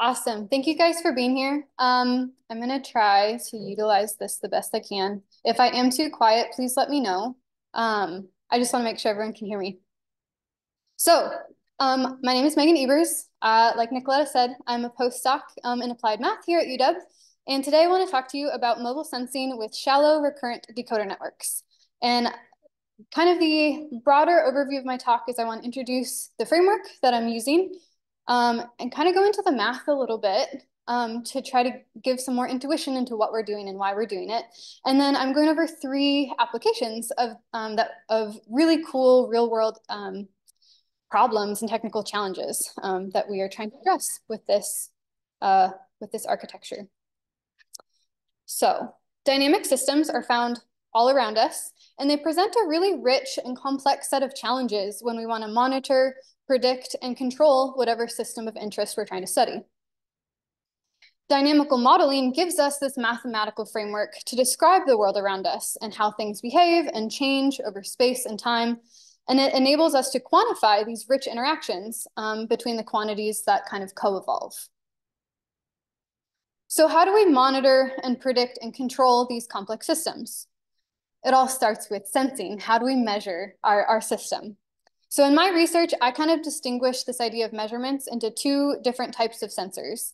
Awesome. Thank you guys for being here. I'm going to try to utilize this the best I can. If I am too quiet, please let me know. I just want to make sure everyone can hear me. So my name is Megan Ebers. Like Nicoletta said, I'm a postdoc in applied math here at UW. And today I want to talk to you about mobile sensing with shallow recurrent decoder networks. And kind of the broader overview of my talk is I want to introduce the framework that I'm using, and kind of go into the math a little bit to try to give some more intuition into what we're doing and why we're doing it. And then I'm going over three applications of really cool real world problems and technical challenges that we are trying to address with this architecture. So dynamic systems are found all around us, and they present a really rich and complex set of challenges when we want to monitor, predict, and control whatever system of interest we're trying to study. Dynamical modeling gives us this mathematical framework to describe the world around us and how things behave and change over space and time. And it enables us to quantify these rich interactions between the quantities that kind of co-evolve. So how do we monitor and predict and control these complex systems? It all starts with sensing. How do we measure our system? So in my research, I kind of distinguish this idea of measurements into two different types of sensors,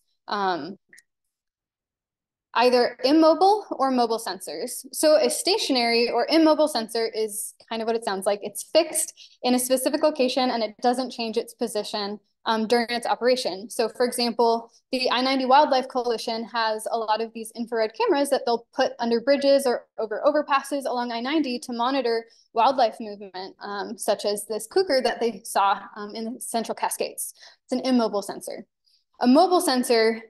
either immobile or mobile sensors. So a stationary or immobile sensor is kind of what it sounds like. It's fixed in a specific location and it doesn't change its position during its operation. So for example, the I-90 Wildlife Coalition has a lot of these infrared cameras that they'll put under bridges or over overpasses along I-90 to monitor wildlife movement, such as this cougar that they saw in the Central Cascades. It's an immobile sensor. A mobile sensor,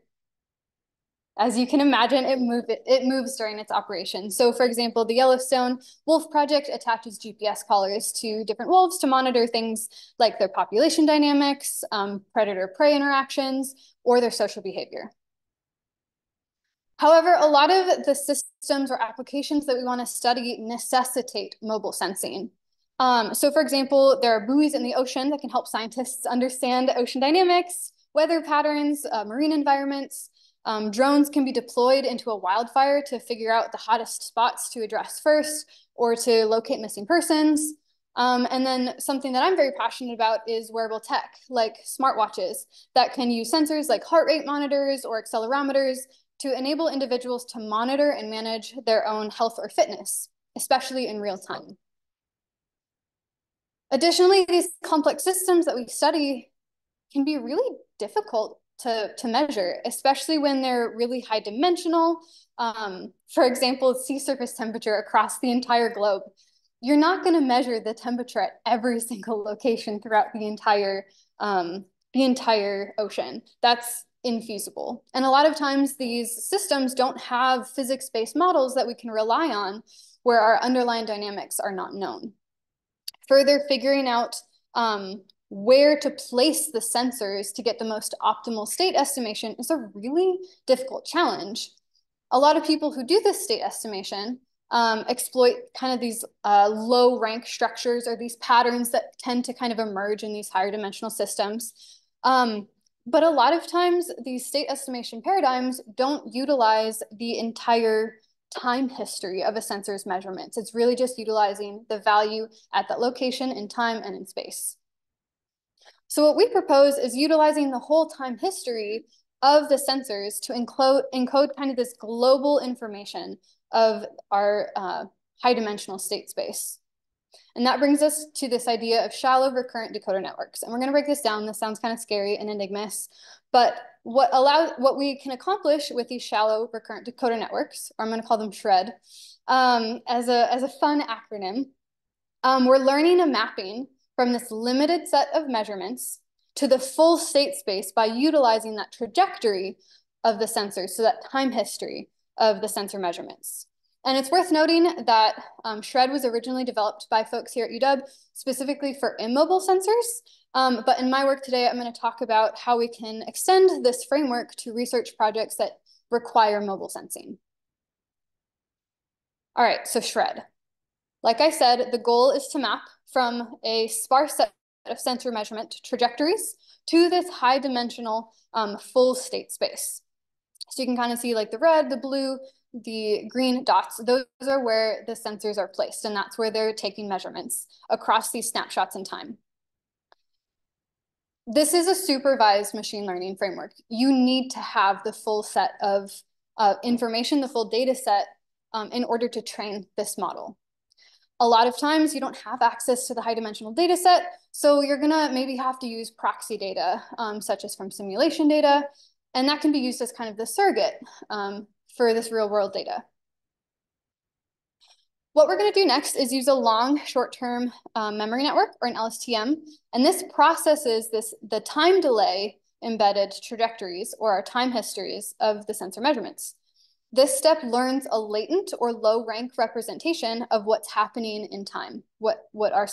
as you can imagine, it moves during its operation. So for example, the Yellowstone Wolf Project attaches GPS collars to different wolves to monitor things like their population dynamics, predator-prey interactions, or their social behavior. However, a lot of the systems or applications that we want to study necessitate mobile sensing. So for example, there are buoys in the ocean that can help scientists understand ocean dynamics, weather patterns, marine environments. Drones can be deployed into a wildfire to figure out the hottest spots to address first or to locate missing persons. And then something that I'm very passionate about is wearable tech, like smartwatches that can use sensors like heart rate monitors or accelerometers to enable individuals to monitor and manage their own health or fitness, especially in real time. Additionally, these complex systems that we study can be really difficult to measure, especially when they're really high dimensional. For example, sea surface temperature across the entire globe. You're not going to measure the temperature at every single location throughout the entire ocean. That's infeasible. And a lot of times these systems don't have physics-based models that we can rely on where our underlying dynamics are not known. Further, figuring out where to place the sensors to get the most optimal state estimation is a really difficult challenge. A lot of people who do this state estimation exploit kind of these low rank structures or these patterns that tend to kind of emerge in these higher dimensional systems. But a lot of times these state estimation paradigms don't utilize the entire time history of a sensor's measurements. It's really just utilizing the value at that location in time and in space. So what we propose is utilizing the whole time history of the sensors to encode kind of this global information of our high dimensional state space. And that brings us to this idea of shallow recurrent decoder networks. And we're going to break this down. This sounds kind of scary and enigmatic, but what we can accomplish with these shallow recurrent decoder networks, or I'm going to call them SHRED, as a fun acronym, we're learning a mapping from this limited set of measurements to the full state space by utilizing that trajectory of the sensor, so that time history of the sensor measurements. And it's worth noting that SHRED was originally developed by folks here at UW specifically for immobile sensors. But in my work today, I'm going to talk about how we can extend this framework to research projects that require mobile sensing. All right, so SHRED. Like I said, the goal is to map from a sparse set of sensor measurement trajectories to this high dimensional full state space. So you can kind of see like the red, the blue, the green dots. Those are where the sensors are placed, and that's where they're taking measurements across these snapshots in time. This is a supervised machine learning framework. You need to have the full set of information, the full data set in order to train this model. A lot of times you don't have access to the high dimensional data set, so you're gonna maybe have to use proxy data, such as from simulation data, and that can be used as kind of the surrogate for this real world data. What we're gonna do next is use a long short-term memory network, or an LSTM, and this processes the time delay embedded trajectories, or our time histories of the sensor measurements. This step learns a latent or low rank representation of what's happening in time, what our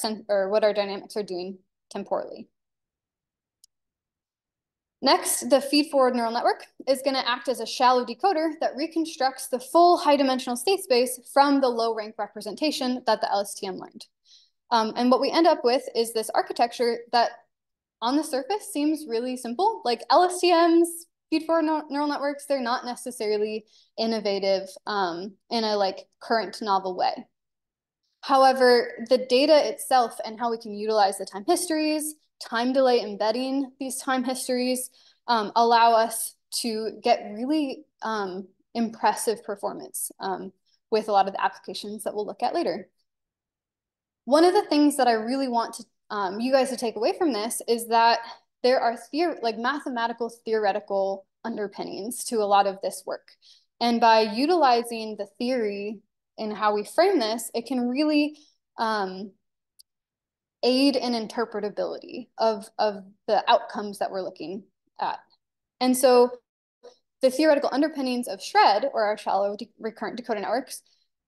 dynamics are doing temporally. Next, the feed-forward neural network is going to act as a shallow decoder that reconstructs the full high-dimensional state space from the low rank representation that the LSTM learned. And what we end up with is this architecture that on the surface seems really simple, like LSTMs, feed-forward neural networks, they're not necessarily innovative in a current novel way. However, the data itself and how we can utilize the time histories, time delay embedding these time histories allow us to get really impressive performance with a lot of the applications that we'll look at later. One of the things that I really want to, you guys to take away from this is that there are mathematical theoretical underpinnings to a lot of this work. And by utilizing the theory in how we frame this, it can really aid in interpretability of the outcomes that we're looking at. And so the theoretical underpinnings of SHRED, or our shallow recurrent decoder networks,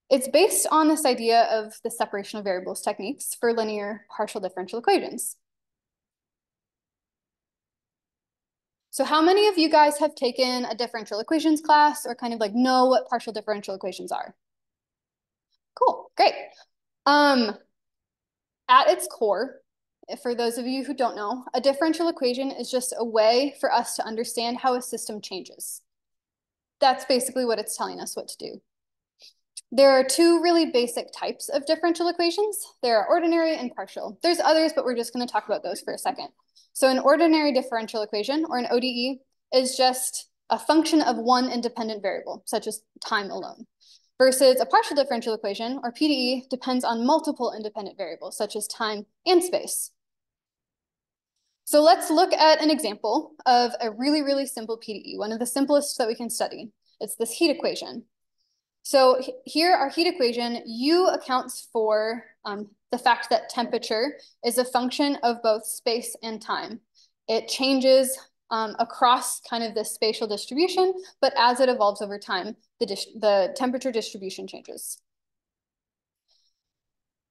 it's based on this idea of the separation of variables techniques for linear partial differential equations. So how many of you guys have taken a differential equations class or kind of know what partial differential equations are? Cool, great. At its core, for those of you who don't know, a differential equation is just a way for us to understand how a system changes. That's basically what it's telling us what to do. There are two really basic types of differential equations. There are ordinary and partial. There's others, but we're just going to talk about those for a second. So an ordinary differential equation, or an ODE, is just a function of one independent variable, such as time alone, versus a partial differential equation, or PDE, depends on multiple independent variables, such as time and space. So let's look at an example of a really, really simple PDE, one of the simplest that we can study. It's this heat equation. So here, our heat equation, U accounts for the fact that temperature is a function of both space and time. It changes across kind of this spatial distribution, but as it evolves over time, the temperature distribution changes.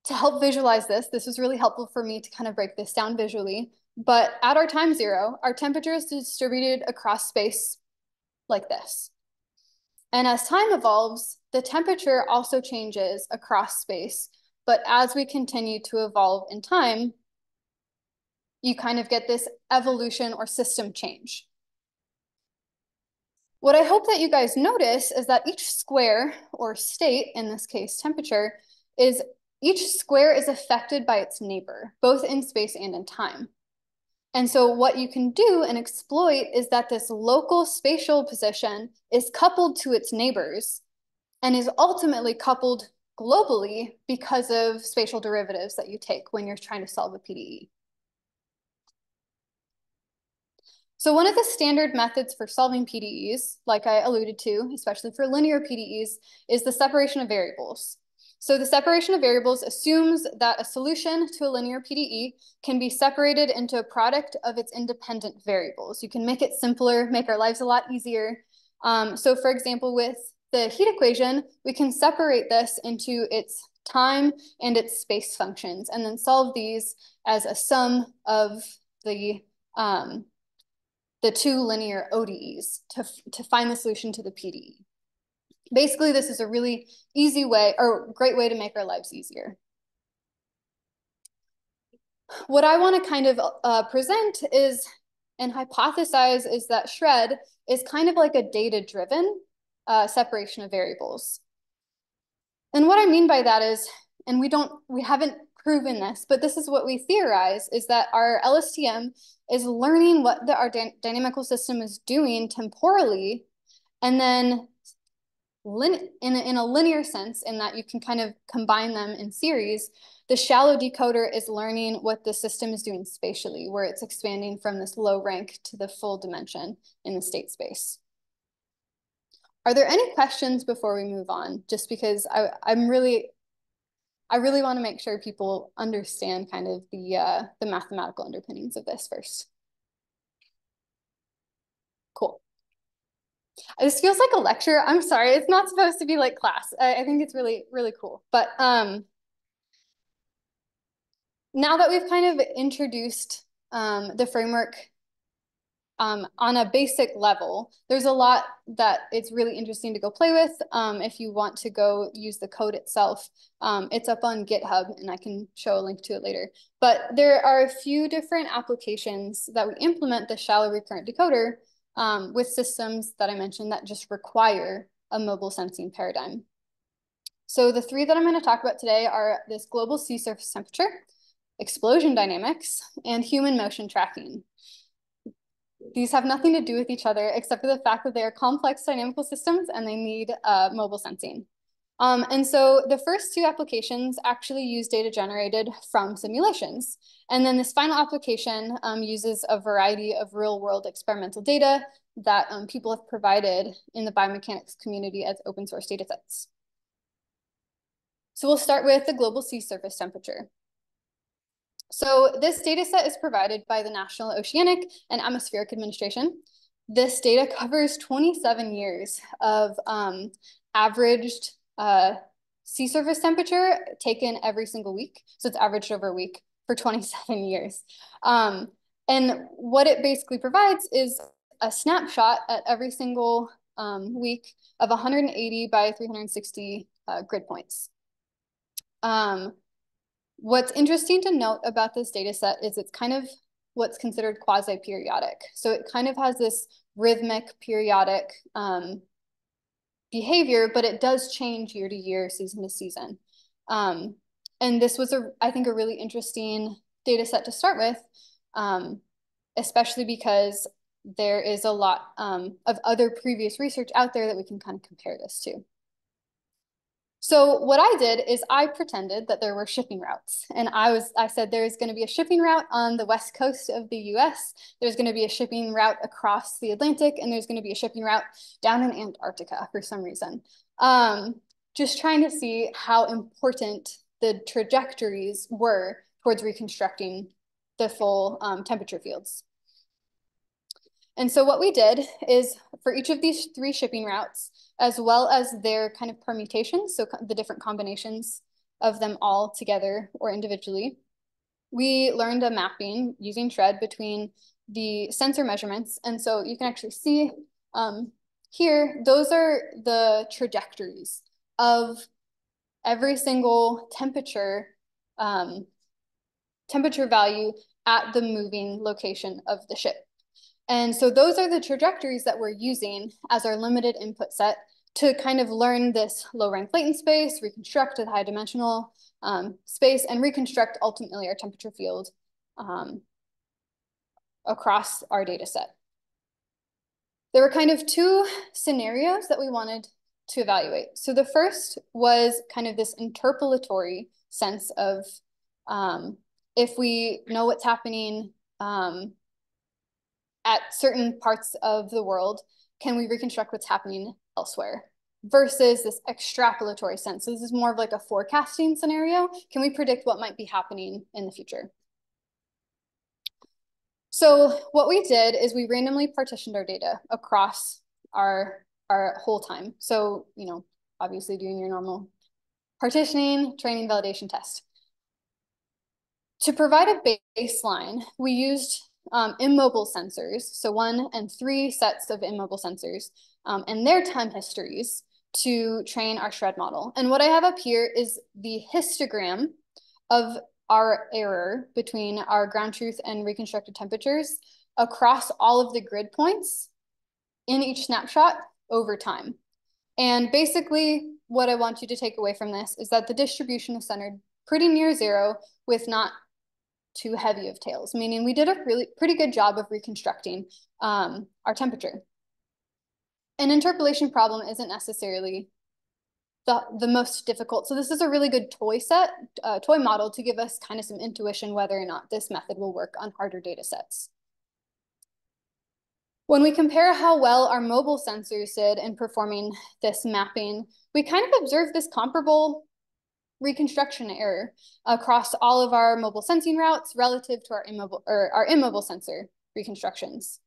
To help visualize this, this was really helpful for me to kind of break this down visually, but at our time zero, our temperature is distributed across space like this. And as time evolves, the temperature also changes across space. But as we continue to evolve in time, you kind of get this evolution or system change. What I hope that you guys notice is that each square or state, in this case temperature, each square is affected by its neighbor, both in space and in time. And so what you can do and exploit is that this local spatial position is coupled to its neighbors and is ultimately coupled globally because of spatial derivatives that you take when you're trying to solve a PDE. So one of the standard methods for solving PDEs, like I alluded to, especially for linear PDEs, is the separation of variables. So the separation of variables assumes that a solution to a linear PDE can be separated into a product of its independent variables. You can make it simpler, make our lives a lot easier. So for example, with the heat equation, we can separate this into its time and its space functions, and then solve these as a sum of the two linear ODEs to find the solution to the PDE. Basically, this is a really easy way, or great way to make our lives easier. What I want to kind of present is and hypothesize is that SHRED is kind of like a data-driven separation of variables. And what I mean by that is, and we haven't proven this, but this is what we theorize, is that our LSTM is learning what our dynamical system is doing temporally, and then in a linear sense, in that you can kind of combine them in series. The shallow decoder is learning what the system is doing spatially, where it's expanding from this low rank to the full dimension in the state space. Are there any questions before we move on? Just because I really want to make sure people understand kind of the mathematical underpinnings of this first. Cool. This feels like a lecture. I'm sorry, it's not supposed to be like class. I think it's really, really cool. But now that we've kind of introduced the framework on a basic level, there's a lot that it's really interesting to go play with. If you want to go use the code itself, it's up on GitHub, and I can show a link to it later. But there are a few different applications that we implement the shallow recurrent decoder with systems that I mentioned that just require a mobile sensing paradigm. So the three that I'm going to talk about today are this global sea surface temperature, explosion dynamics, and human motion tracking. These have nothing to do with each other except for the fact that they are complex dynamical systems and they need mobile sensing. And so the first two applications actually use data generated from simulations. And then this final application uses a variety of real world experimental data that people have provided in the biomechanics community as open source data sets. So we'll start with the global sea surface temperature. So this data set is provided by the National Oceanic and Atmospheric Administration. This data covers 27 years of averaged sea surface temperature taken every single week. So it's averaged over a week for 27 years. And what it basically provides is a snapshot at every single week of 180 by 360 grid points. What's interesting to note about this data set is it's kind of what's considered quasi-periodic. So it kind of has this rhythmic periodic behavior, but it does change year to year, season to season. And this was, I think, a really interesting data set to start with, especially because there is a lot of other previous research out there that we can kind of compare this to. So what I did is I pretended that there were shipping routes, and I said there's going to be a shipping route on the west coast of the US, there's going to be a shipping route across the Atlantic, and there's going to be a shipping route down in Antarctica for some reason. Just trying to see how important the trajectories were towards reconstructing the full temperature fields. And so what we did is for each of these three shipping routes, as well as their kind of permutations, so the different combinations of them all together or individually, we learned a mapping using SHRED between the sensor measurements. And so you can actually see here, those are the trajectories of every single temperature value at the moving location of the ship. And so those are the trajectories that we're using as our limited input set to kind of learn this low rank latent space, reconstruct the high dimensional space, and reconstruct ultimately our temperature field across our data set. There were kind of two scenarios that we wanted to evaluate. So the first was kind of this interpolatory sense of if we know what's happening at certain parts of the world, can we reconstruct what's happening elsewhere? Versus this extrapolatory sense. So this is more of like a forecasting scenario. Can we predict what might be happening in the future? So what we did is we randomly partitioned our data across our whole time. So, you know, obviously doing your normal partitioning, training, validation test. To provide a baseline, we used immobile sensors, so 1 and 3 sets of immobile sensors and their time histories to train our SHRED model. And what I have up here is the histogram of our error between our ground truth and reconstructed temperatures across all of the grid points in each snapshot over time. And basically what I want you to take away from this is that the distribution is centered pretty near zero with not too heavy of tails, meaning we did a really pretty good job of reconstructing our temperature. An interpolation problem isn't necessarily the most difficult. So this is a really good toy model to give us kind of some intuition whether or not this method will work on harder data sets. When we compare how well our mobile sensors did in performing this mapping, we kind of observed this comparable reconstruction error across all of our mobile sensing routes relative to our immobile sensor reconstructions.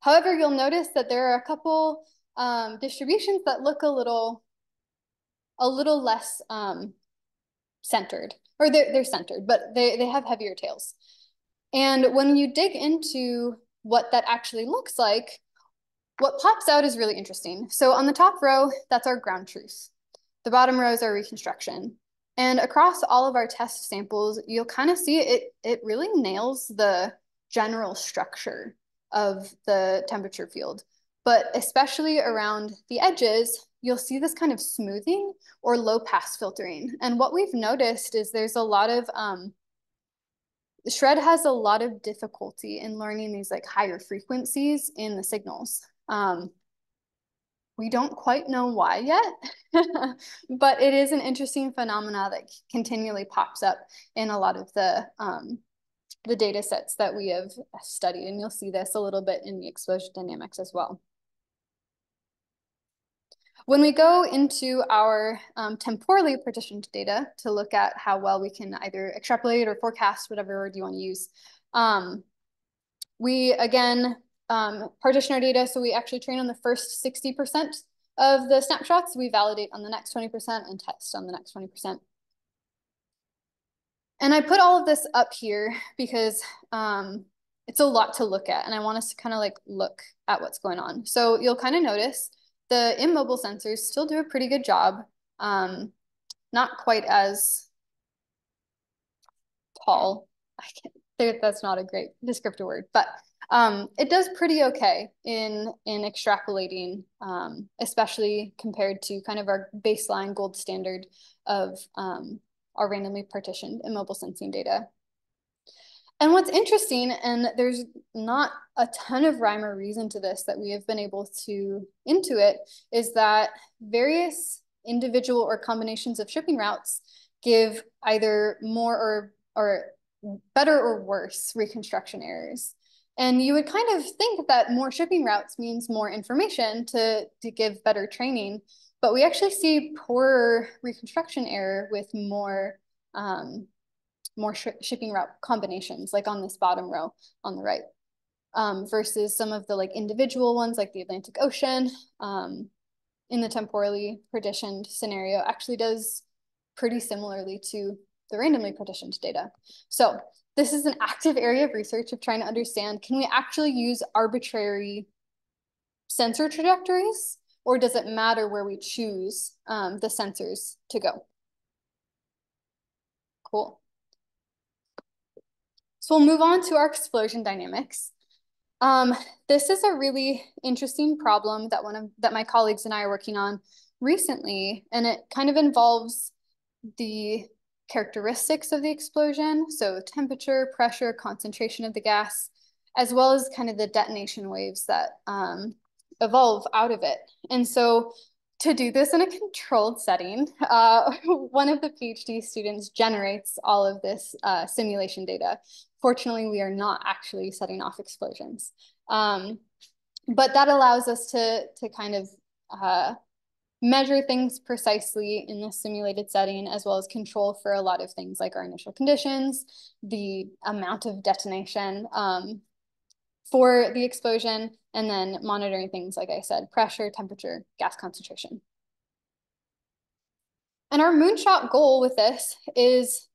However, you'll notice that there are a couple distributions that look a little less centered, or they're centered, but they have heavier tails. And when you dig into what that actually looks like, what pops out is really interesting. So on the top row, that's our ground truth. The bottom row is our reconstruction. And across all of our test samples, you'll kind of see it really nails the general structure of the temperature field. But especially around the edges, you'll see this kind of smoothing or low pass filtering. And what we've noticed is there's a lot of, SHRED has a lot of difficulty in learning these like higher frequencies in the signals. We don't quite know why yet, but it is an interesting phenomena that continually pops up in a lot of the data sets that we have studied. And you'll see this a little bit in the exposure dynamics as well. When we go into our temporally partitioned data to look at how well we can either extrapolate or forecast, whatever word you want to use, we again partition our data. So we actually train on the first 60% of the snapshots. We validate on the next 20% and test on the next 20%. And I put all of this up here because it's a lot to look at, and I want us to kind of like look at what's going on. So you'll kind of notice the immobile sensors still do a pretty good job, not quite as tall. That's not a great descriptive word, but it does pretty okay in extrapolating, especially compared to kind of our baseline gold standard of our randomly partitioned immobile sensing data. And what's interesting, and there's not a ton of rhyme or reason to this that we have been able to intuit, is that various individual or combinations of shipping routes give either more or better or worse reconstruction errors. And you would kind of think that more shipping routes means more information to give better training, but we actually see poorer reconstruction error with more shipping route combinations, like on this bottom row on the right, versus some of the like individual ones, like the Atlantic Ocean in the temporally partitioned scenario actually does pretty similarly to the randomly partitioned data. So this is an active area of research of trying to understand, can we actually use arbitrary sensor trajectories, or does it matter where we choose the sensors to go? Cool. So we'll move on to our explosion dynamics. This is a really interesting problem that that my colleagues and I are working on recently, and it kind of involves the characteristics of the explosion, so temperature, pressure, concentration of the gas, as well as kind of the detonation waves that evolve out of it. And so to do this in a controlled setting, one of the PhD students generates all of this simulation data. Fortunately, we are not actually setting off explosions. But that allows us to kind of measure things precisely in the simulated setting, as well as control for a lot of things like our initial conditions, the amount of detonation for the explosion, and then monitoring things, like I said, pressure, temperature, gas concentration. And our moonshot goal with this is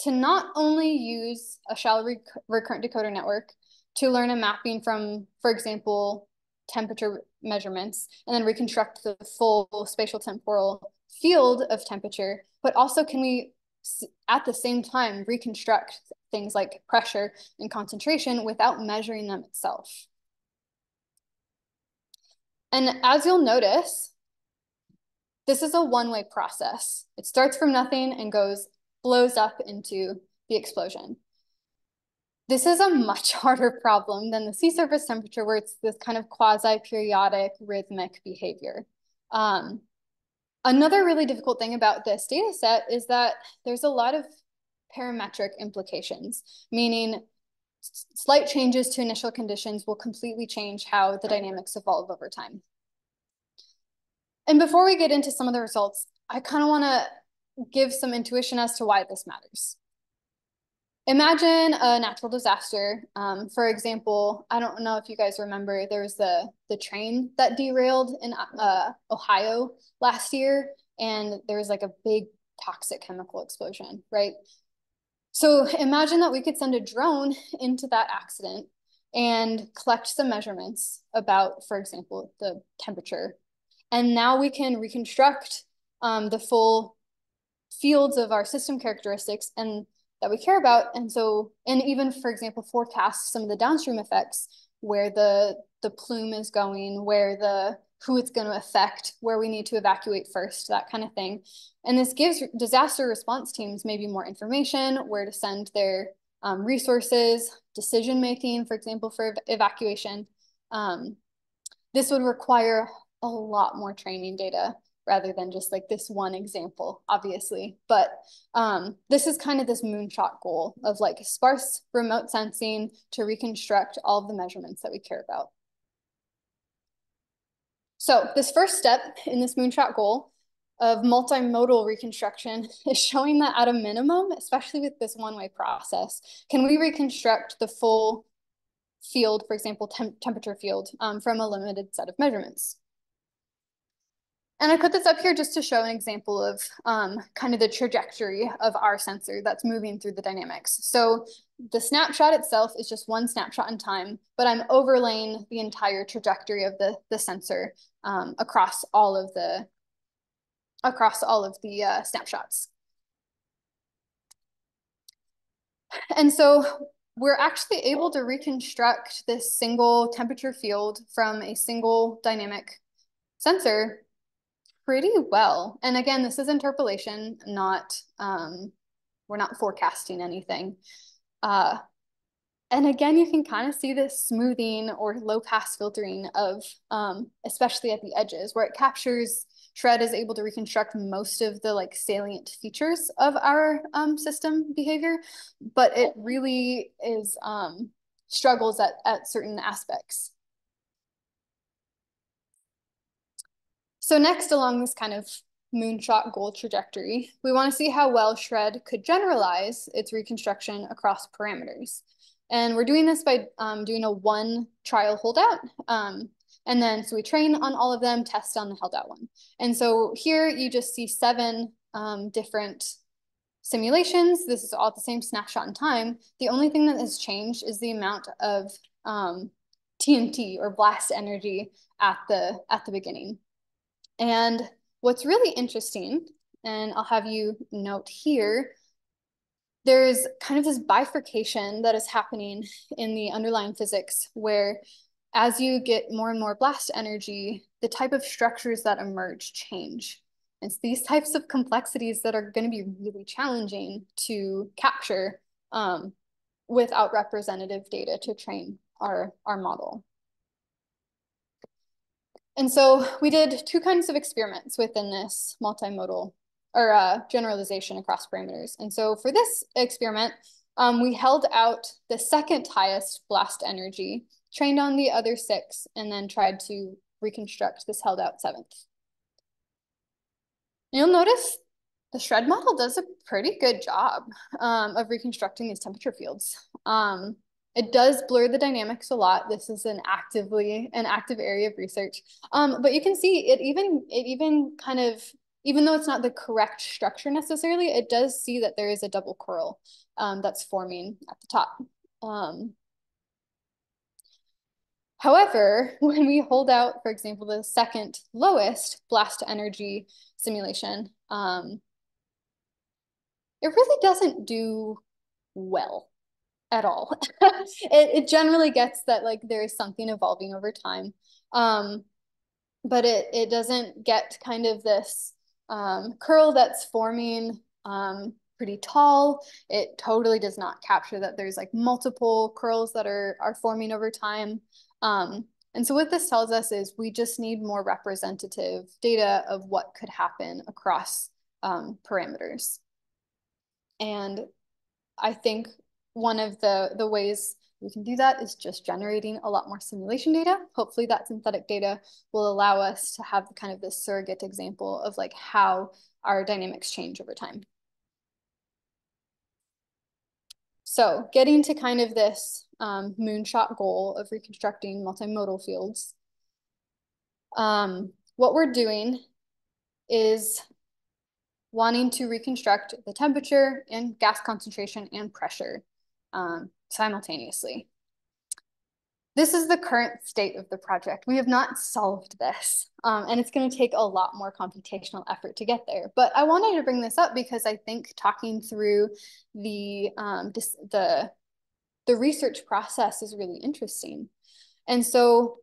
to not only use a shallow recurrent decoder network to learn a mapping from, for example, temperature measurements, and then reconstruct the full spatial temporal field of temperature, but also can we at the same time reconstruct things like pressure and concentration without measuring them itself. And as you'll notice, this is a one-way process. It starts from nothing and blows up into the explosion. This is a much harder problem than the sea surface temperature, where it's this kind of quasi-periodic rhythmic behavior. Another really difficult thing about this data set is that there's a lot of parametric implications, meaning slight changes to initial conditions will completely change how the dynamics evolve over time. And before we get into some of the results, I kind of want to give some intuition as to why this matters. Imagine a natural disaster. For example, I don't know if you guys remember, there was the train that derailed in Ohio last year, and there was like a big toxic chemical explosion, right? So imagine that we could send a drone into that accident and collect some measurements about, for example, the temperature. And now we can reconstruct the full fields of our system characteristics and that we care about. And so, and even, for example, forecast some of the downstream effects, where the plume is going, where who it's going to affect, where we need to evacuate first, that kind of thing. And this gives disaster response teams maybe more information, where to send their resources, decision-making, for example, for evacuation. This would require a lot more training data rather than just like this one example, obviously. But this is kind of this moonshot goal of like sparse remote sensing to reconstruct all of the measurements that we care about. So this first step in this moonshot goal of multimodal reconstruction is showing that at a minimum, especially with this one-way process, can we reconstruct the full field, for example, temperature field from a limited set of measurements? And I put this up here just to show an example of kind of the trajectory of our sensor that's moving through the dynamics. So the snapshot itself is just one snapshot in time, but I'm overlaying the entire trajectory of the sensor across all of the snapshots. And so we're actually able to reconstruct this single temperature field from a single dynamic sensor pretty well. And again, this is interpolation, not, we're not forecasting anything. And again, you can kind of see this smoothing or low pass filtering of, especially at the edges where it captures, SHRED is able to reconstruct most of the like salient features of our system behavior, but it really is, struggles at certain aspects. So next, along this kind of moonshot goal trajectory, we want to see how well SHRED could generalize its reconstruction across parameters. And we're doing this by doing a one trial holdout. And then, so we train on all of them, test on the holdout one. And so here you just see 7 different simulations. This is all the same snapshot in time. The only thing that has changed is the amount of TNT or blast energy at the beginning. And what's really interesting, and I'll have you note here, there's kind of this bifurcation that is happening in the underlying physics, where as you get more and more blast energy, the type of structures that emerge change. It's these types of complexities that are going to be really challenging to capture without representative data to train our model. And so we did 2 kinds of experiments within this multimodal or generalization across parameters. And so for this experiment, we held out the 2nd highest blast energy, trained on the other 6, and then tried to reconstruct this held out 7th. You'll notice the SHRED model does a pretty good job of reconstructing these temperature fields. It does blur the dynamics a lot. This is an active area of research. But you can see it even kind of, even though it's not the correct structure necessarily, it does see that there is a double curl that's forming at the top. However, when we hold out, for example, the 2nd lowest blast energy simulation, it really doesn't do well at all. It generally gets that like there is something evolving over time, but it doesn't get kind of this curl that's forming pretty tall. It totally does not capture that there's like multiple curls that are forming over time. And so what this tells us is we just need more representative data of what could happen across parameters. And I think one of the ways we can do that is just generating a lot more simulation data. Hopefully that synthetic data will allow us to have kind of this surrogate example of like how our dynamics change over time. So getting to kind of this moonshot goal of reconstructing multimodal fields, what we're doing is wanting to reconstruct the temperature and gas concentration and pressure simultaneously. This is the current state of the project. We have not solved this, and it's going to take a lot more computational effort to get there. But I wanted to bring this up because I think talking through the research process is really interesting. And so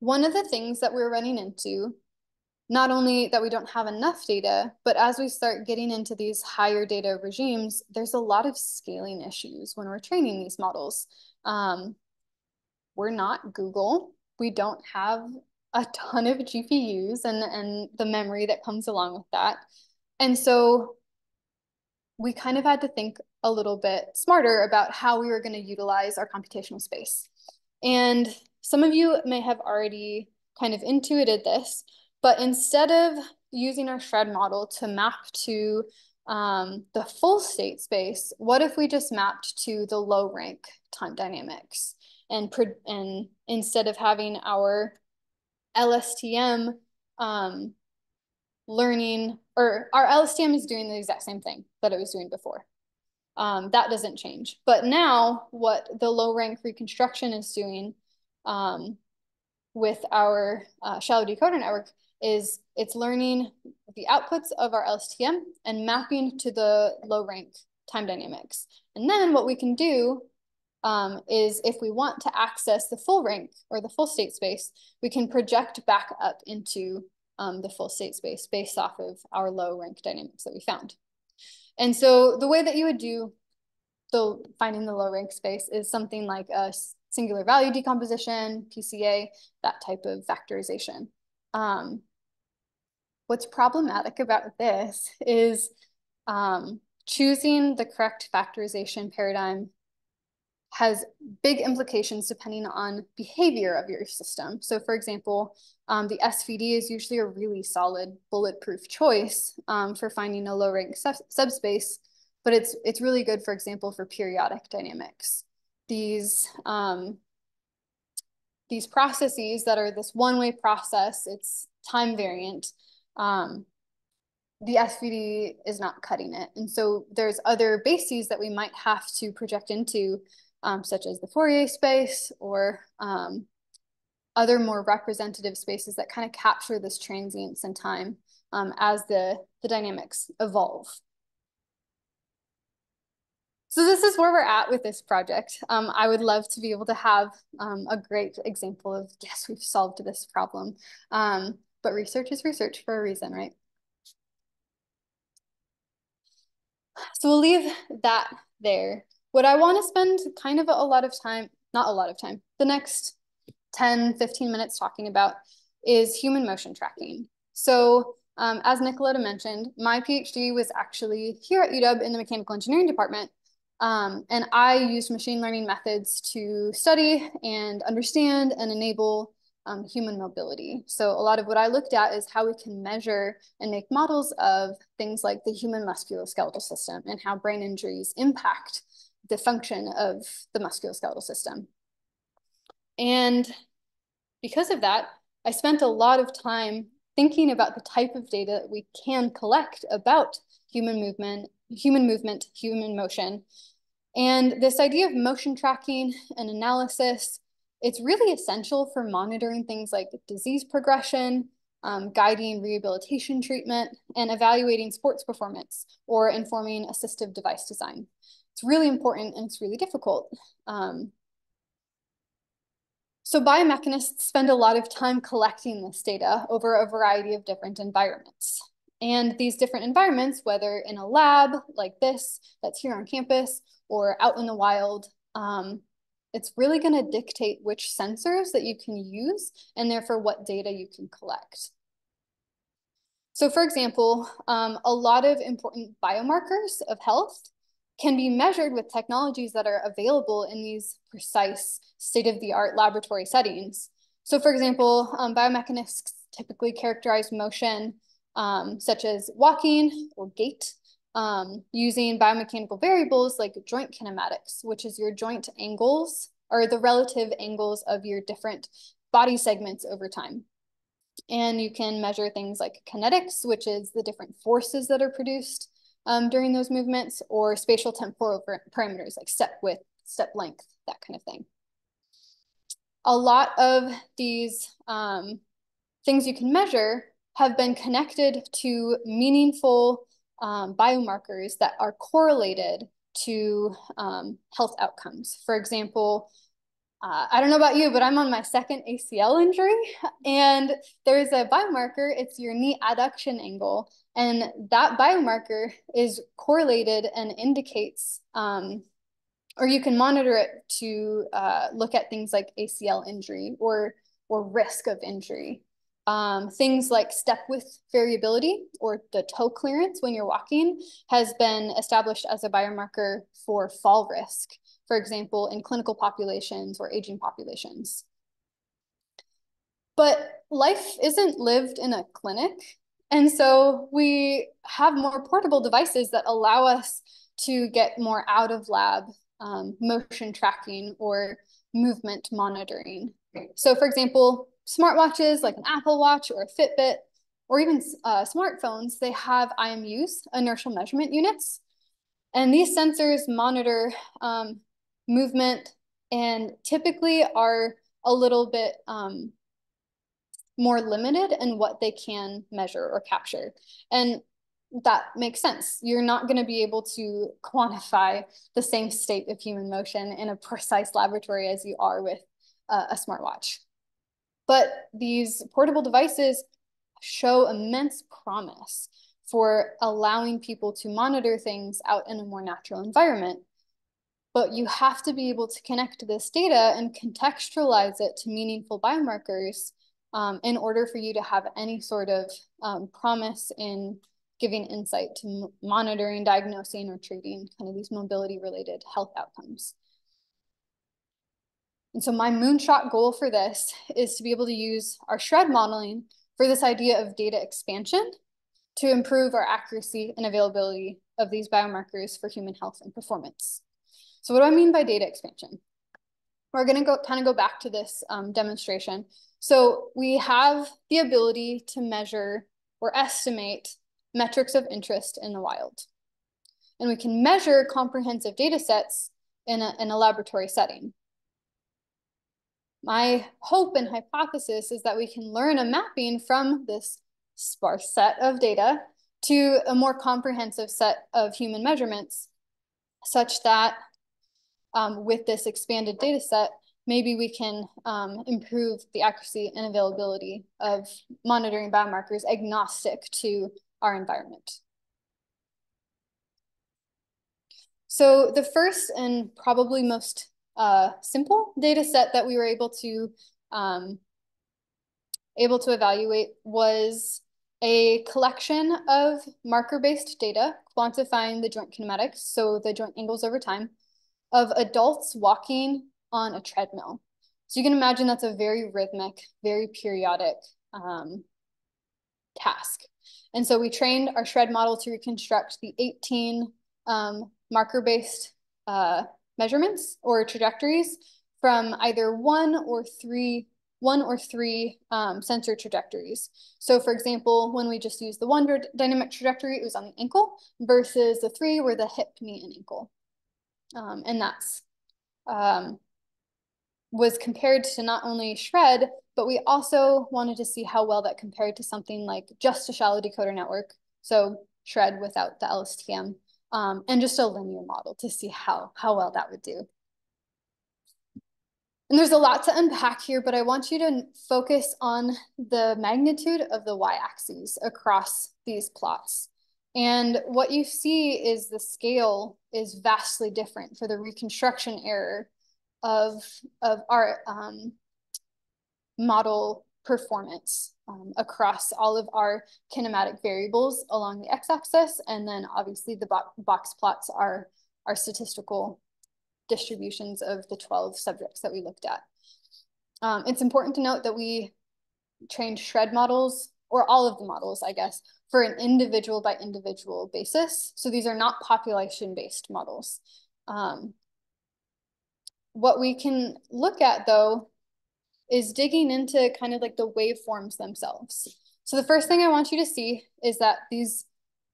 one of the things that we're running into, not only that we don't have enough data, but as we start getting into these higher data regimes, there's a lot of scaling issues when we're training these models. We're not Google. We don't have a ton of GPUs and the memory that comes along with that. And so we kind of had to think a little bit smarter about how we were going to utilize our computational space. And some of you may have already kind of intuited this, but instead of using our SHRED model to map to the full state space, what if we just mapped to the low rank time dynamics? And instead of having our LSTM learning, or our LSTM is doing the exact same thing that it was doing before. That doesn't change. But now what the low rank reconstruction is doing with our shallow decoder network is it's learning the outputs of our LSTM and mapping to the low rank time dynamics. And then what we can do is if we want to access the full rank or the full state space, we can project back up into the full state space based off of our low rank dynamics that we found. And so the way that you would do the finding the low rank space is something like a singular value decomposition, PCA, that type of vectorization. What's problematic about this is choosing the correct factorization paradigm has big implications depending on behavior of your system. So for example, the SVD is usually a really solid bulletproof choice for finding a low rank subspace, but it's really good, for example, for periodic dynamics. These processes that are this one-way process, it's time variant, the SVD is not cutting it. And so there's other bases that we might have to project into, such as the Fourier space or other more representative spaces that kind of capture this transience in time as the dynamics evolve. So this is where we're at with this project. I would love to be able to have a great example of, yes, we've solved this problem, but research is research for a reason, right? So we'll leave that there. What I want to spend kind of a lot of time, not a lot of time, the next 10, 15 minutes talking about is human motion tracking. So as Nicoletta mentioned, my PhD was actually here at UW in the mechanical engineering department. And I used machine learning methods to study and understand and enable human mobility. So a lot of what I looked at is how we can measure and make models of things like the human musculoskeletal system and how brain injuries impact the function of the musculoskeletal system. And because of that, I spent a lot of time thinking about the type of data that we can collect about human movement, human motion. And this idea of motion tracking and analysis, it's really essential for monitoring things like disease progression, guiding rehabilitation treatment, and evaluating sports performance or informing assistive device design. It's really important and it's really difficult. So biomechanists spend a lot of time collecting this data over a variety of different environments. And these different environments, whether in a lab like this, that's here on campus, or out in the wild, it's really going to dictate which sensors that you can use and therefore what data you can collect. So for example, a lot of important biomarkers of health can be measured with technologies that are available in these precise state-of-the-art laboratory settings. So for example, biomechanists typically characterize motion, such as walking or gait, using biomechanical variables like joint kinematics, which is your joint angles or the relative angles of your different body segments over time. And you can measure things like kinetics, which is the different forces that are produced during those movements, or spatial temporal parameters like step width, step length, that kind of thing. A lot of these things you can measure have been connected to meaningful biomarkers that are correlated to health outcomes. For example, I don't know about you, but I'm on my second ACL injury, and there's a biomarker, it's your knee adduction angle, and that biomarker is correlated and indicates, or you can monitor it to look at things like ACL injury or risk of injury. Things like step width variability or the toe clearance when you're walking has been established as a biomarker for fall risk, for example, in clinical populations or aging populations. But life isn't lived in a clinic. And so we have more portable devices that allow us to get more out of lab motion tracking or movement monitoring. So for example, smartwatches like an Apple Watch or a Fitbit, or even smartphones, they have IMUs, inertial measurement units. And these sensors monitor movement and typically are a little bit more limited in what they can measure or capture. And that makes sense. You're not going to be able to quantify the same state of human motion in a precise laboratory as you are with a smartwatch. But these portable devices show immense promise for allowing people to monitor things out in a more natural environment. But you have to be able to connect this data and contextualize it to meaningful biomarkers in order for you to have any sort of promise in giving insight to monitoring, diagnosing, or treating kind of these mobility-related health outcomes. And so my moonshot goal for this is to be able to use our SHRED modeling for this idea of data expansion to improve our accuracy and availability of these biomarkers for human health and performance. So what do I mean by data expansion? We're going to kind of go back to this demonstration. So we have the ability to measure or estimate metrics of interest in the wild. And we can measure comprehensive data sets in a laboratory setting. My hope and hypothesis is that we can learn a mapping from this sparse set of data to a more comprehensive set of human measurements, such that with this expanded data set, maybe we can improve the accuracy and availability of monitoring biomarkers agnostic to our environment. So the first and probably most simple data set that we were able to evaluate was a collection of marker-based data quantifying the joint kinematics, so the joint angles over time, of adults walking on a treadmill. So you can imagine that's a very rhythmic, very periodic task. And so we trained our SHRED model to reconstruct the 18 marker-based measurements or trajectories from either one or three sensor trajectories. So for example, when we just used the one dynamic trajectory, it was on the ankle versus the three were the hip, knee, and ankle. And that's was compared to not only SHRED, But we also wanted to see how well that compared to something like just a shallow decoder network, so SHRED without the LSTM, and just a linear model to see how well that would do. And there's a lot to unpack here, but I want you to focus on the magnitude of the y-axis across these plots. And what you see is the scale is vastly different for the reconstruction error of our model performance across all of our kinematic variables along the x-axis. And then obviously the box plots are our statistical distributions of the 12 subjects that we looked at. It's important to note that we trained SHRED models, or all of the models, I guess, for an individual by individual basis. So these are not population-based models. What we can look at, though, is digging into kind of like the waveforms themselves. So the first thing I want you to see is that these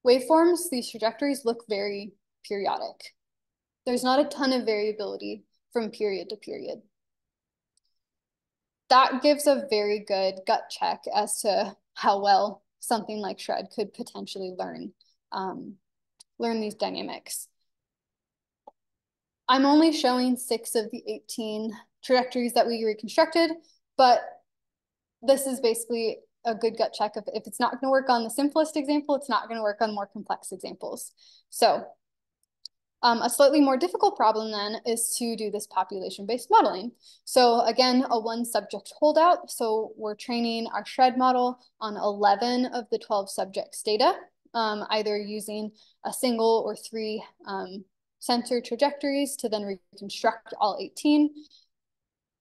waveforms, these trajectories look very periodic. There's not a ton of variability from period to period. That gives a very good gut check as to how well something like SHRED could potentially learn these dynamics. I'm only showing 6 of the 18 trajectories that we reconstructed, but this is basically a good gut check of if it's not gonna work on the simplest example, it's not gonna work on more complex examples. So a slightly more difficult problem then is to do this population-based modeling. So again, a one subject holdout. So we're training our SHRED model on 11 of the 12 subjects data, either using a single or 3 sensor trajectories to then reconstruct all 18.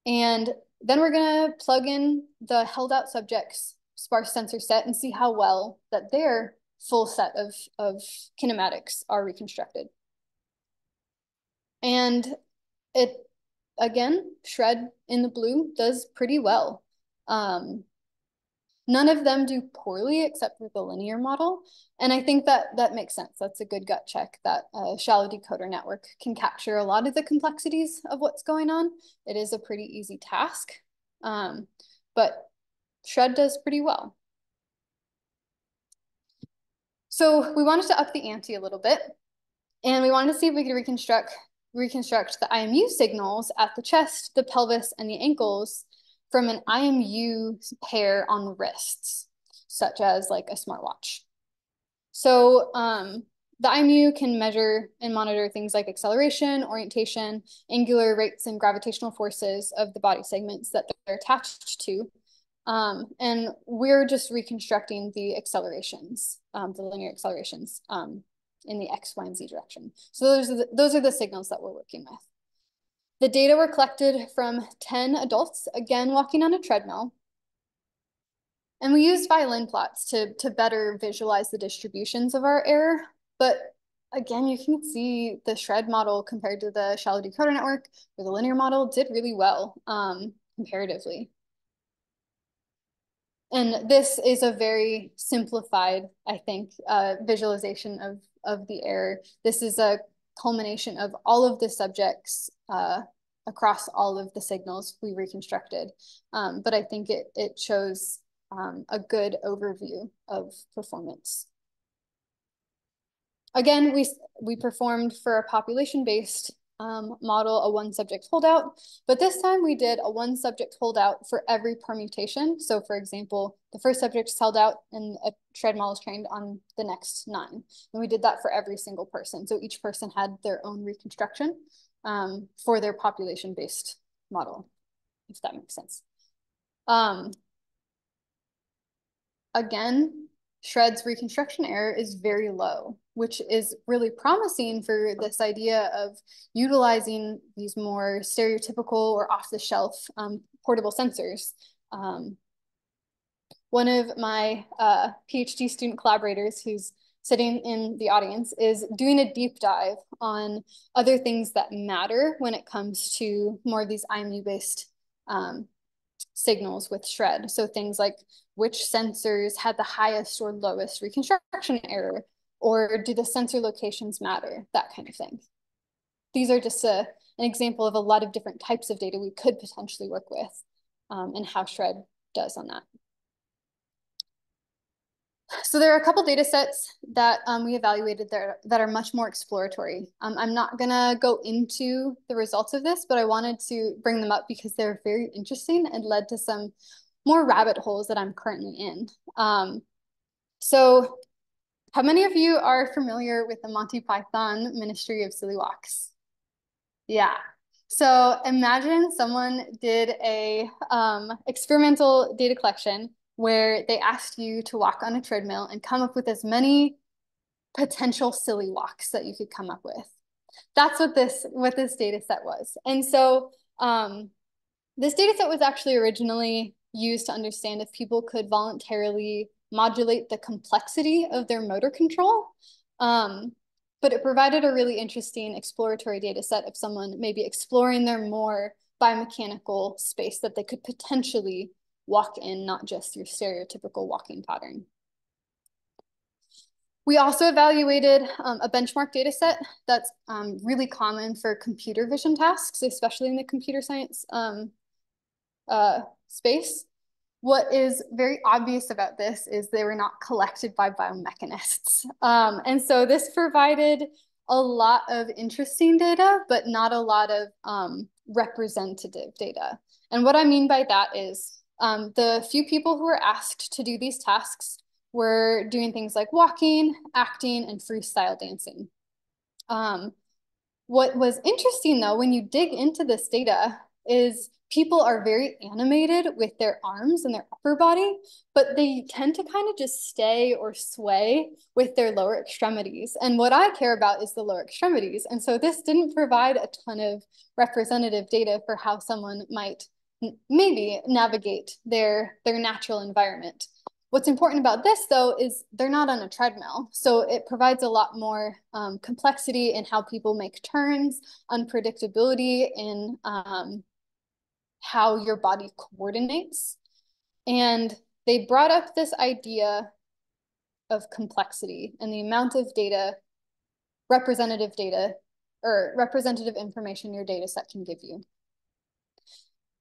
And then we're gonna plug in the held out subjects sparse sensor set and see how well that their full set of kinematics are reconstructed. And it, again, SHRED in the blue does pretty well. None of them do poorly except for the linear model. And I think that makes sense. That's a good gut check that a shallow decoder network can capture a lot of the complexities of what's going on. It is a pretty easy task, but SHRED does pretty well. So we wanted to up the ante a little bit, and we wanted to see if we could reconstruct the IMU signals at the chest, the pelvis, and the ankles from an IMU pair on the wrists, such as like a smartwatch. So the IMU can measure and monitor things like acceleration, orientation, angular rates, and gravitational forces of the body segments that they're attached to. And we're just reconstructing the accelerations, the linear accelerations, in the X, Y, and Z direction. So those are the signals that we're working with. The data were collected from 10 adults, again, walking on a treadmill. And we used violin plots to better visualize the distributions of our error. But again, you can see the SHRED model compared to the shallow decoder network or the linear model did really well comparatively. And this is a very simplified, I think, visualization of the error. This is a culmination of all of the subjects across all of the signals we reconstructed. But I think it shows a good overview of performance. Again, we performed for a population-based model a one subject holdout, but this time we did a one subject holdout for every permutation. So for example, the first subject is held out and a SHRED model is trained on the next 9. And we did that for every single person. So each person had their own reconstruction for their population-based model, if that makes sense. Again, SHRED's reconstruction error is very low, which is really promising for this idea of utilizing these more stereotypical or off-the-shelf portable sensors. One of my PhD student collaborators who's sitting in the audience is doing a deep dive on other things that matter when it comes to more of these IMU-based signals with SHRED. So things like which sensors had the highest or lowest reconstruction error, or do the sensor locations matter, that kind of thing. These are just an example of a lot of different types of data we could potentially work with and how SHRED does on that. So there are a couple data sets that we evaluated there that are much more exploratory. I'm not gonna go into the results of this, but I wanted to bring them up because they're very interesting and led to some more rabbit holes that I'm currently in. So how many of you are familiar with the Monty Python Ministry of Silly Walks? Yeah. So imagine someone did a experimental data collection where they asked you to walk on a treadmill and come up with as many potential silly walks that you could come up with. That's what this data set was. And so this data set was actually originally used to understand if people could voluntarily modulate the complexity of their motor control. But it provided a really interesting exploratory data set of someone maybe exploring their more biomechanical space that they could potentially walk in, not just your stereotypical walking pattern. We also evaluated a benchmark data set that's really common for computer vision tasks, especially in the computer science space. What is very obvious about this is they were not collected by biomechanists. And so this provided a lot of interesting data, but not a lot of representative data. And what I mean by that is the few people who were asked to do these tasks were doing things like walking, acting, and freestyle dancing. What was interesting though, when you dig into this data, is people are very animated with their arms and their upper body, but they tend to kind of just stay or sway with their lower extremities. And what I care about is the lower extremities. And so this didn't provide a ton of representative data for how someone might maybe navigate their natural environment. What's important about this though, is they're not on a treadmill. So it provides a lot more complexity in how people make turns, unpredictability in how your body coordinates. And they brought up this idea of complexity and the amount of data, representative data, or representative information your data set can give you.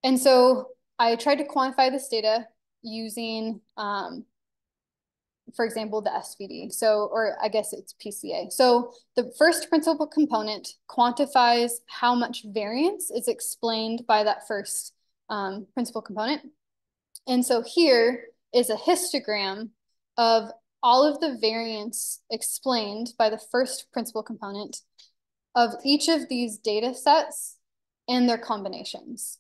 And so I tried to quantify this data using, for example, the SVD. So, or I guess it's PCA. So the first principal component quantifies how much variance is explained by that first principal component. And so here is a histogram of all of the variance explained by the first principal component of each of these data sets and their combinations.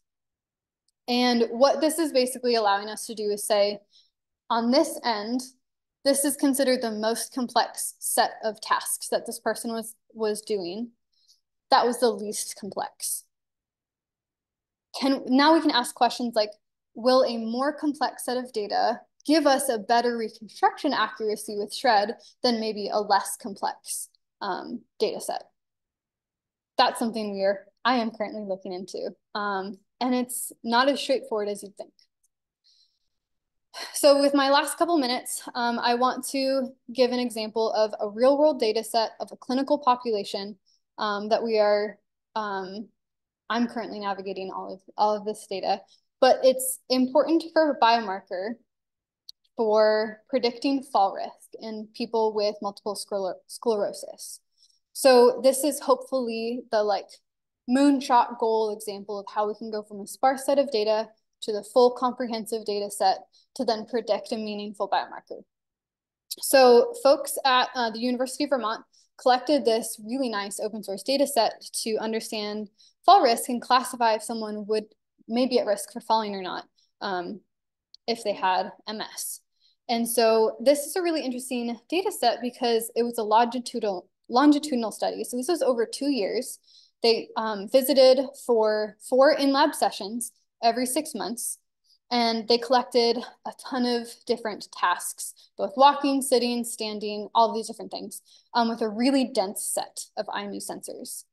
And what this is basically allowing us to do is say, on this end, this is considered the most complex set of tasks that this person was doing. That was the least complex. Now we can ask questions like, will a more complex set of data give us a better reconstruction accuracy with SHRED than maybe a less complex data set? That's something I am currently looking into. And it's not as straightforward as you'd think. So with my last couple minutes, I want to give an example of a real world data set of a clinical population that I'm currently navigating all of this data, but it's important for a biomarker for predicting fall risk in people with multiple sclerosis. So this is hopefully the moonshot goal example of how we can go from a sparse set of data to the full comprehensive data set to then predict a meaningful biomarker. So folks at the University of Vermont collected this really nice open source data set to understand fall risk and classify if someone would maybe at risk for falling or not if they had MS. And so this is a really interesting data set because it was a longitudinal study. So this was over 2 years. They visited for 4 in-lab sessions every 6 months, and they collected a ton of different tasks, both walking, sitting, standing, all these different things, with a really dense set of IMU sensors.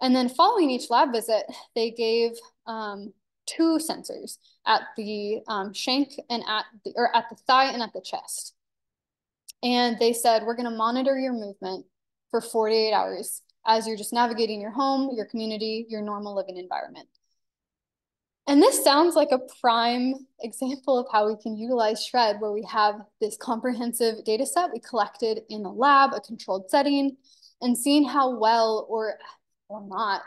And then following each lab visit, they gave 2 sensors at the shank and at the thigh and at the chest. And they said, we're gonna monitor your movement for 48 hours as you're just navigating your home, your community, your normal living environment. And this sounds like a prime example of how we can utilize SHRED, where we have this comprehensive data set we collected in the lab, a controlled setting, and seeing how well or not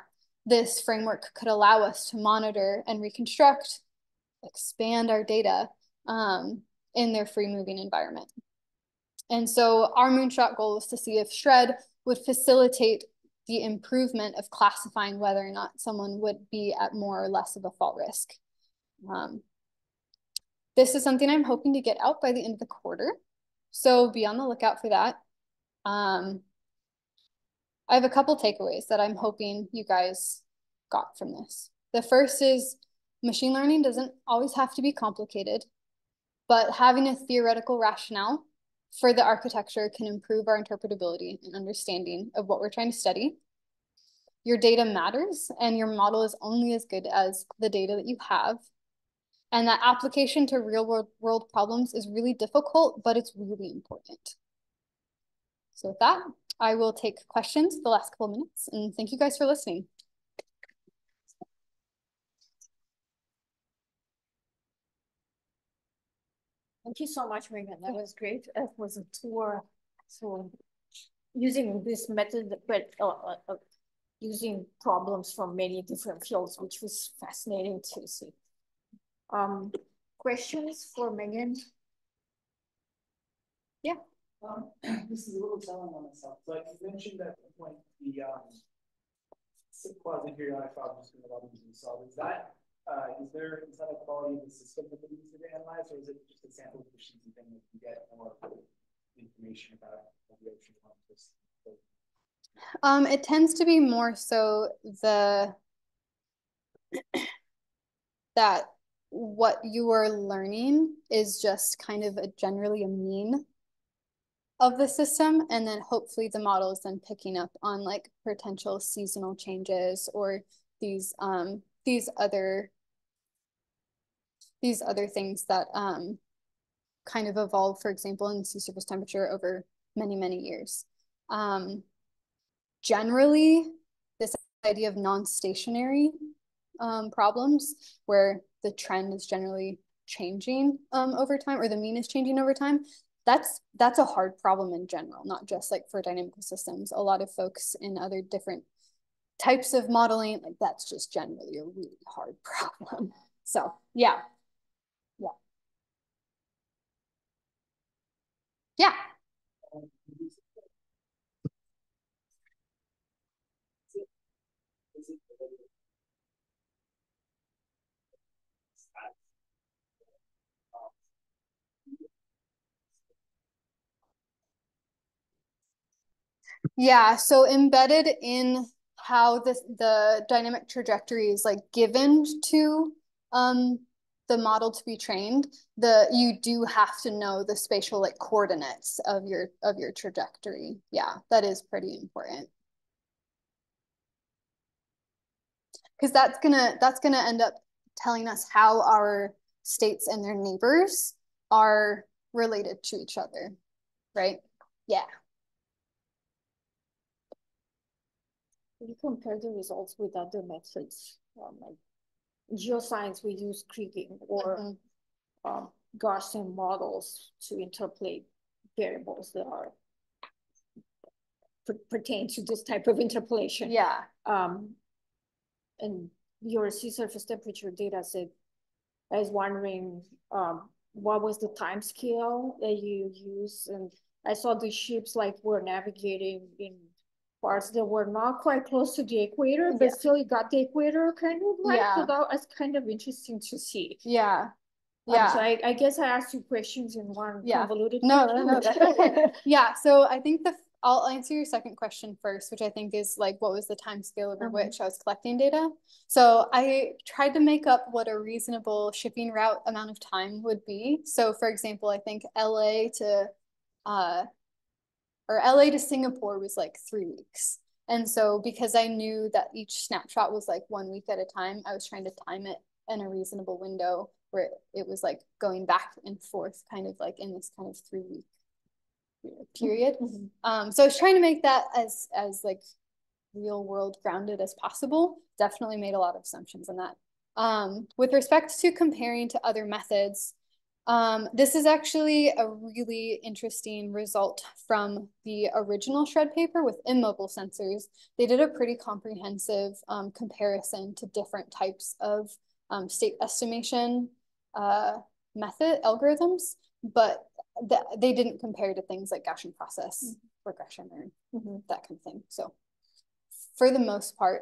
this framework could allow us to monitor and reconstruct, expand our data in their free-moving environment. And so our moonshot goal was to see if SHRED would facilitate the improvement of classifying whether or not someone would be at more or less of a fall risk. This is something I'm hoping to get out by the end of the quarter, so be on the lookout for that. I have a couple takeaways that I'm hoping you guys got from this. The first is machine learning doesn't always have to be complicated, but having a theoretical rationale for the architecture can improve our interpretability and understanding of what we're trying to study. Your data matters, and your model is only as good as the data that you have. And that application to real world problems is really difficult, but it's really important. So with that, I will take questions the last couple of minutes, and thank you guys for listening. Thank you so much, Megan. That was great. It was a tour. So using this method, but using problems from many different fields, which was fascinating to see. Questions for Megan? Yeah. This is a little telling on myself. Like you mentioned at the point, the quasi-periodic problems from the problems you solve. Is that is that a quality of the system that we need to analyze, or is it just a sample efficiency thing that you get more information about the ocean? It tends to be more so the that what you are learning is just kind of generally a mean of the system, and then hopefully the model is then picking up on like potential seasonal changes or these other things that kind of evolve, for example, in sea surface temperature over many, many years. Generally, this idea of non-stationary problems, where the trend is generally changing over time, or the mean is changing over time, that's a hard problem in general, not just like for dynamical systems. A lot of folks in other different types of modeling, like that's just generally a really hard problem. So yeah. Yeah, so embedded in how the dynamic trajectory is like given to the model to be trained, you do have to know the spatial like coordinates of your trajectory. Yeah, that is pretty important, because that's gonna end up telling us how our states and their neighbors are related to each other, right? Yeah. We compare the results with other methods. Like geoscience, we use kriging or Gaussian models to interpolate variables that are pertain to this type of interpolation. Yeah. And your sea surface temperature data set, I was wondering what was the time scale that you use? And I saw the ships like were navigating in parts that were not quite close to the equator, but still you got the equator kind of like, so that was kind of interesting to see. Yeah. Yeah. So I guess I asked you questions in one convoluted question. Yeah. So I think I'll answer your second question first, which I think is like, what was the time scale over which I was collecting data? So I tried to make up what a reasonable shipping route amount of time would be. So for example, I think LA to Singapore was like 3 weeks. And so because I knew that each snapshot was like 1 week at a time, I was trying to time it in a reasonable window where it was like going back and forth kind of like in this kind of 3 week period. So I was trying to make that as like real world grounded as possible. Definitely made a lot of assumptions on that. With respect to comparing to other methods, this is actually a really interesting result from the original SHRED paper with immobile sensors. They did a pretty comprehensive comparison to different types of state estimation algorithms, but they didn't compare to things like Gaussian process regression or that kind of thing. So for the most part,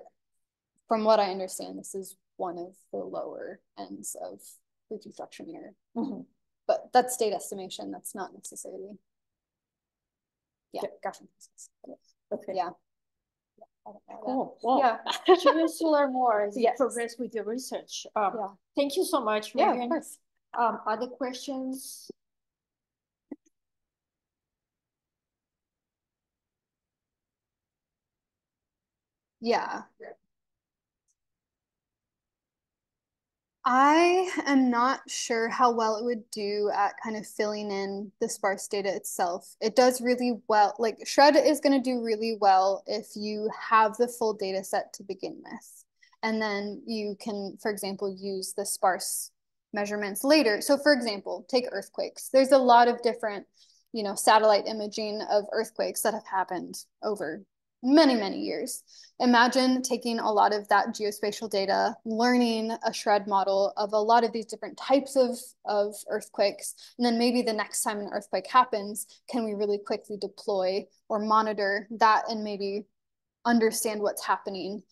from what I understand, this is one of the lower ends of reconstruction error. But that's state estimation. That's not necessarily. Gaussian process. Okay. Cool. Well, yeah. Curious to learn more as you progress with your research. Thank you so much, Megan. Yeah, of course. Other questions? I am not sure how well it would do at kind of filling in the sparse data itself. It does really well, like SHRED is going to do really well if you have the full data set to begin with. And then you can, for example, use the sparse measurements later. So for example, take earthquakes. There's a lot of different, you know, satellite imaging of earthquakes that have happened over many, many years. Imagine taking a lot of that geospatial data, learning a SHRED model of a lot of these different types of earthquakes, and then maybe the next time an earthquake happens, can we really quickly deploy or monitor that and maybe understand what's happening,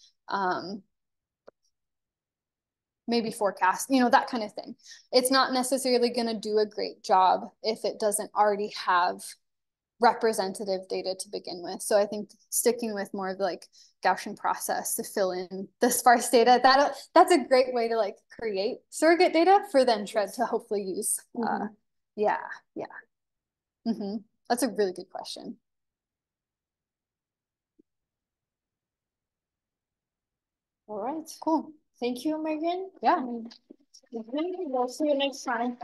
maybe forecast, you know, that kind of thing. It's not necessarily going to do a great job if it doesn't already have representative data to begin with. So I think sticking with more of like Gaussian process to fill in the sparse data, that's a great way to like create surrogate data for then SHRED to hopefully use. That's a really good question. All right, cool. Thank you, Megan. Yeah. We'll see you next time.